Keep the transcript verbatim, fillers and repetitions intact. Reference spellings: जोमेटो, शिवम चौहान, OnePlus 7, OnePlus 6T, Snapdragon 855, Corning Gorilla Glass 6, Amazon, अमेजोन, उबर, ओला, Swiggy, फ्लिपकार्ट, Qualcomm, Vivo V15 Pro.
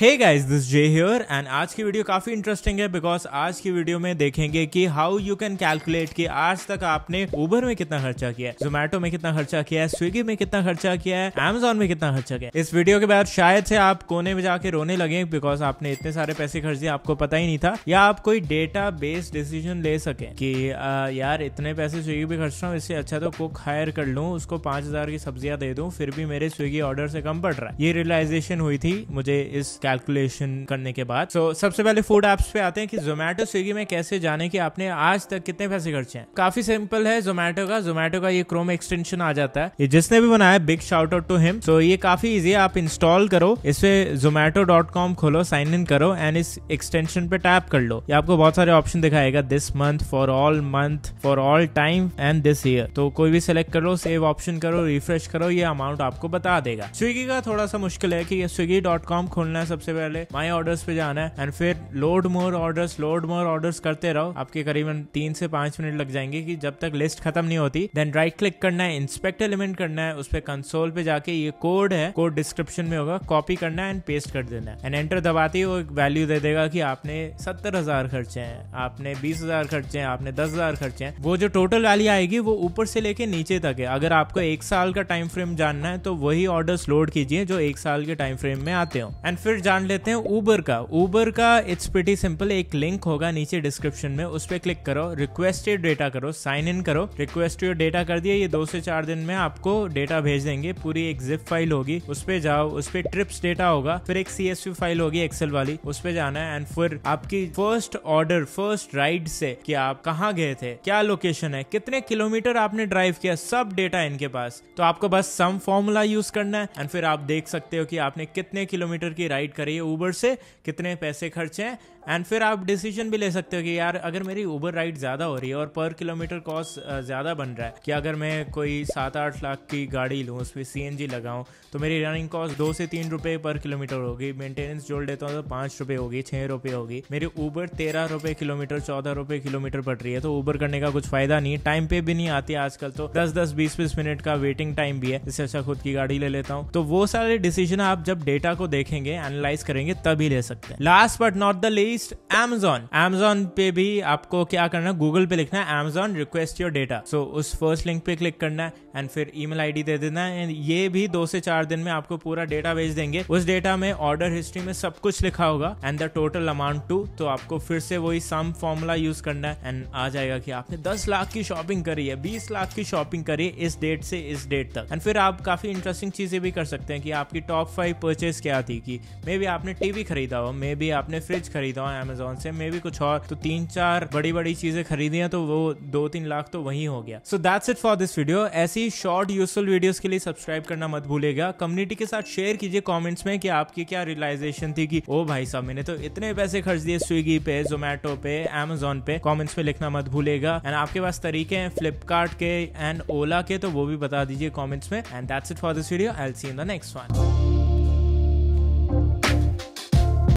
Hey guys, this Jay here and आज की video काफी इंटरेस्टिंग है बिकॉज आज की वीडियो में देखेंगे कि हाउ यू कैन कैलकुलेट कि आज तक आपने उबर में कितना खर्चा किया है, जोमेटो में कितना खर्चा किया है, स्विगी में कितना खर्चा किया है, अमेजोन में कितना खर्चा किया है। इस वीडियो के बाद शायद से आप कोने में जाके रोने लगे बिकॉज आपने इतने सारे पैसे खर्च दिए, आपको पता ही नहीं था, या आप कोई डेटा बेस्ड डिसीजन ले सके कि आ, यार इतने पैसे स्विगी पे खर्च रहा हूँ, इससे अच्छा तो कुक हायर कर लूँ, उसको पांच हजार की सब्जियां दे दूं, फिर भी मेरे स्विगी ऑर्डर से कम पड़ रहा है। ये रियलाइजेशन हुई थी मुझे इस कैलकुलेशन करने के बाद। सो so, सबसे पहले फूड एप्स पे आते हैं कि जोमेटो स्विगी में कैसे जाने कि आपने आज तक कितने पैसे खर्चे हैं। काफी सिंपल है जोमेटो का जोमेटो का ये क्रोम एक्सटेंशन आ जाता है, ये जिसने भी बनाया big shout out to him. So ये काफी इजी है, आप इंस्टॉल करो, इसपे जोमेटो डॉट कॉम खोलो, साइन इन करो एंड इस एक्सटेंशन पे टैप कर लो। ये आपको बहुत सारे ऑप्शन दिखाएगा, this month, for all month, for all time and this year. तो कोई भी सिलेक्ट करो, सेव ऑप्शन करो, रिफ्रेश करो, ये अमाउंट आपको बता देगा। स्विगी का थोड़ा सा मुश्किल है कि स्विगी डॉट कॉम खोलना है, सबसे पहले माय ऑर्डर्स पे जाना है एंड फिर load more orders load more orders करते रहो। आपके करीबन तीन से पांच मिनट लग जाएंगे कि जब तक लिस्ट खत्म नहीं होती। देन राइट क्लिक करना है, इंस्पेक्ट एलिमेंट करना है, उस पर कंसोल पे जाके ये कोड है, कोड डिस्क्रिप्शन में होगा, कॉपी करना है एंड पेस्ट कर देना है एंड एंटर दबाते ही वो एक वैल्यू दे देगा कि आपने सत्तर हजार खर्चे हैं, आपने बीस हजार खर्चे हैं, आपने दस हजार खर्चे हैं। वो जो टोटल वैल्यू आएगी वो ऊपर से लेके नीचे तक है। अगर आपको एक साल का टाइम फ्रेम जानना है तो वही ऑर्डर्स लोड कीजिए जो एक साल के टाइम फ्रेम में आते हो। एंड फिर जान लेते हैं उबर का उबर का इट्स प्रीटी सिंपल, एक लिंक होगा नीचे डिस्क्रिप्शन में, उस पर क्लिक करो, रिक्वेस्टेड डेटा करो, साइन इन करो, रिक्वेस्टेड डेटा कर दिया। ये दो से चार दिन में आपको डेटा भेज देंगे, पूरी एक जिप फाइल होगी, उस पर जाओ, उस पर ट्रिप्स डेटा होगा, फिर एक सीएसवी फाइल होगी एक्सेल वाली, उस पर जाना है एंड फिर आपकी फर्स्ट ऑर्डर, फर्स्ट राइड से कि आप कहाँ गए थे, क्या लोकेशन है, कितने किलोमीटर आपने ड्राइव किया, सब डेटा इनके पास। तो आपको बस सम फॉर्मूला यूज करना है एंड फिर आप देख सकते हो कि आपने कितने किलोमीटर की राइड करी है उबर से, कितने पैसे खर्चे हैं। एंड फिर आप डिसीजन भी ले सकते हो कि यार अगर मेरी उबर राइड ज्यादा हो रही है और पर किलोमीटर कॉस्ट ज्यादा बन रहा है, कि अगर मैं कोई सात आठ लाख की गाड़ी लूँ, उस पर सी एन जी लगाऊँ तो मेरी रनिंग कॉस्ट दो से तीन रुपये पर किलोमीटर होगी, मेंटेनेंस जोड़ देता हूँ तो पाँच रुपये होगी, छः रुपये होगी, मेरी उबर तेरह रुपये किलोमीटर, चौदह रुपये किलोमीटर पड़ रही है। तो उबर करने का कुछ फायदा नहीं है, टाइम पे भी नहीं आती आजकल, तो दस दस बीस बीस मिनट का वेटिंग टाइम भी है, इससे अच्छा खुद की गाड़ी ले लेता हूँ। तो वो सारे डिसीजन आप जब डेटा को देखेंगे, एनालाइज करेंगे, तभी ले सकते हैं। Last but not the least, Amazon Amazon पे भी आपको क्या करना है, गूगल पे लिखना है Amazon request your data. So उस फर्स्ट लिंक पे क्लिक करना है एंड फिर ईमेल आईडी दे देना है। ये भी दो से चार दिन में आपको पूरा डेटा भेज देंगे, उस डेटा में ऑर्डर हिस्ट्री में सब कुछ लिखा होगा and the total amount too. तो आपको फिर से वही सम फॉर्मूला यूज करना है एंड आ जाएगा कि आपने दस लाख की शॉपिंग करी है, बीस लाख की शॉपिंग करी है, इस डेट से इस डेट तक। एंड फिर आप काफी इंटरेस्टिंग चीजें भी कर सकते हैं कि आपकी टॉप फाइव परचेज क्या थी, कि मे बी आपने टीवी खरीदा हो, मे बी आपने फ्रिज खरीदा हो अमेजोन से, मे बी कुछ और, तो तीन चार बड़ी बड़ी चीजें खरीदी हैं तो वो दो तीन लाख तो वही हो गया। So that's it for this video. ऐसी शॉर्ट यूजफुल वीडियोस के लिए सब्सक्राइब करना मत भूलेगा, कम्युनिटी के साथ शेयर कीजिए कमेंट्स में कि आपकी क्या रियलाइजेशन थी कि ओ भाई साहब मैंने तो इतने पैसे खर्च दिए स्विगी पे, जोमेटो पे, अमेजोन पे। कॉमेंट्स में लिखना मत भूलेगा एंड आपके पास तरीके हैं फ्लिपकार्ट के एंड ओला के, तो वो भी बता दीजिए कॉमेंट्स में। And that's it for this video, I will see you in the next one.